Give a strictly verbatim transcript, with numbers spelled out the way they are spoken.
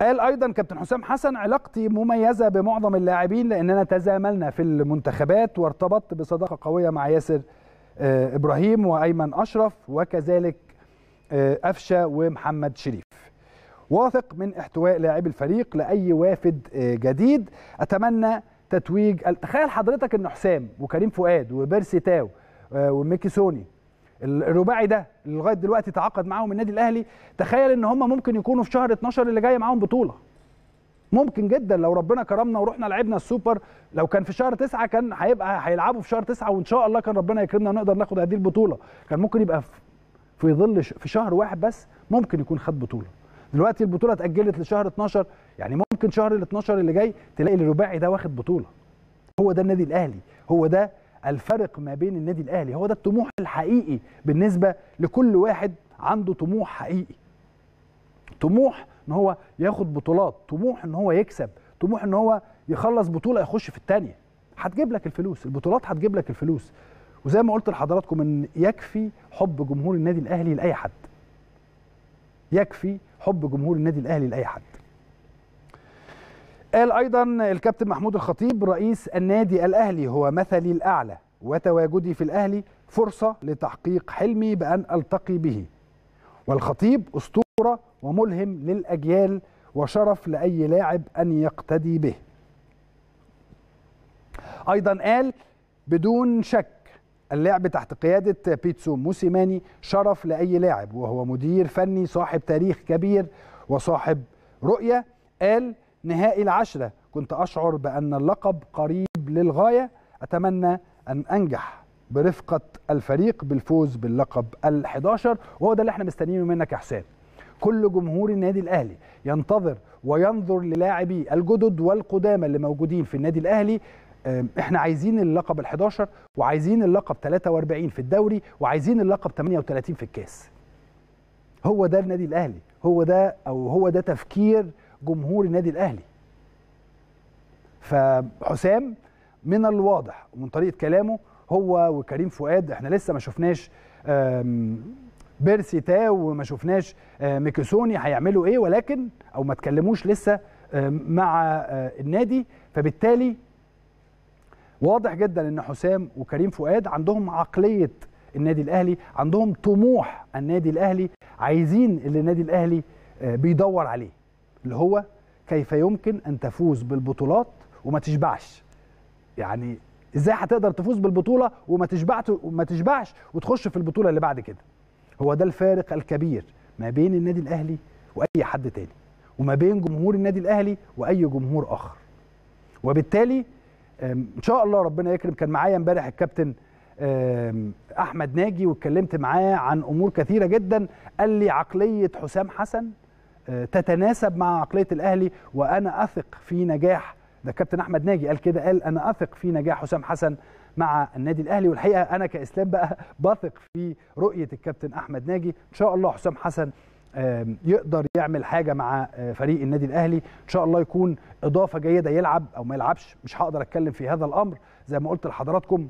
قال ايضا كابتن حسام حسن: علاقتي مميزه بمعظم اللاعبين لاننا تزاملنا في المنتخبات وارتبطت بصداقه قويه مع ياسر ابراهيم وايمن اشرف وكذلك أفشة ومحمد شريف. واثق من احتواء لاعبي الفريق لاي وافد جديد، اتمنى تتويج. تخيل حضرتك ان حسام وكريم فؤاد وبيرسي تاو وميكي سوني، الرباعي ده اللي لغايه دلوقتي تعاقد معاهم النادي الاهلي، تخيل ان هم ممكن يكونوا في شهر اتناشر اللي جاي معاهم بطوله. ممكن جدا لو ربنا كرمنا ورحنا لعبنا السوبر، لو كان في شهر تسعة كان هيبقى هيلعبوا في شهر تسعة، وان شاء الله كان ربنا يكرمنا ونقدر ناخد هذه البطوله. كان ممكن يبقى في ظل في شهر واحد بس ممكن يكون خد بطوله. دلوقتي البطوله اتاجلت لشهر اتناشر، يعني ممكن شهر اتناشر اللي جاي تلاقي الرباعي ده واخد بطوله. هو ده النادي الاهلي، هو ده الفرق ما بين النادي الاهلي، هو ده الطموح الحقيقي بالنسبه لكل واحد عنده طموح حقيقي. طموح ان هو ياخد بطولات، طموح ان هو يكسب، طموح ان هو يخلص بطوله يخش في الثانيه. هتجيب لك الفلوس، البطولات هتجيب لك الفلوس. وزي ما قلت لحضراتكم ان يكفي حب جمهور النادي الاهلي لاي حد. يكفي حب جمهور النادي الاهلي لاي حد. قال ايضا الكابتن محمود الخطيب: رئيس النادي الاهلي هو مثلي الاعلى، وتواجدي في الاهلي فرصه لتحقيق حلمي بان التقي به. والخطيب اسطوره وملهم للاجيال وشرف لاي لاعب ان يقتدي به. ايضا قال: بدون شك اللعب تحت قياده بيتسو موسيماني شرف لاي لاعب، وهو مدير فني صاحب تاريخ كبير وصاحب رؤيه. قال: نهائي العشرة كنت أشعر بأن اللقب قريب للغاية، أتمنى أن أنجح برفقة الفريق بالفوز باللقب الحداشر. وهو ده اللي احنا مستنيينه منك يا حسام. كل جمهور النادي الأهلي ينتظر وينظر للاعبي الجدد والقدامى اللي موجودين في النادي الأهلي. احنا عايزين اللقب الحداشر، وعايزين اللقب تلاتة واربعين في الدوري، وعايزين اللقب تمنية وتلاتين في الكاس. هو ده النادي الأهلي، هو ده أو هو ده تفكير جمهور النادي الاهلي. فحسام من الواضح ومن طريقه كلامه هو وكريم فؤاد، احنا لسه ما شفناش بيرسي تاو وما شفناش ميكيسوني هيعملوا ايه، ولكن او ما تكلموش لسه مع النادي، فبالتالي واضح جدا ان حسام وكريم فؤاد عندهم عقليه النادي الاهلي، عندهم طموح النادي الاهلي، عايزين اللي النادي الاهلي بيدور عليه، اللي هو كيف يمكن أن تفوز بالبطولات وما تشبعش. يعني إزاي هتقدر تفوز بالبطولة وما تشبعش وما تشبعش وتخش في البطولة اللي بعد كده. هو ده الفارق الكبير ما بين النادي الأهلي وأي حد تاني، وما بين جمهور النادي الأهلي وأي جمهور آخر. وبالتالي إن شاء الله ربنا يكرم. كان معايا امبارح الكابتن أحمد ناجي واتكلمت معاه عن أمور كثيرة جدا. قال لي عقلية حسام حسن تتناسب مع عقليه الاهلي، وانا اثق في نجاح. ده الكابتن احمد ناجي قال كده، قال انا اثق في نجاح حسام حسن مع النادي الاهلي. والحقيقه انا كاسلام بقى بثق في رؤيه الكابتن احمد ناجي. ان شاء الله حسام حسن يقدر يعمل حاجه مع فريق النادي الاهلي، ان شاء الله يكون اضافه جيده، يلعب او ما يلعبش مش هقدر اتكلم في هذا الامر. زي ما قلت لحضراتكم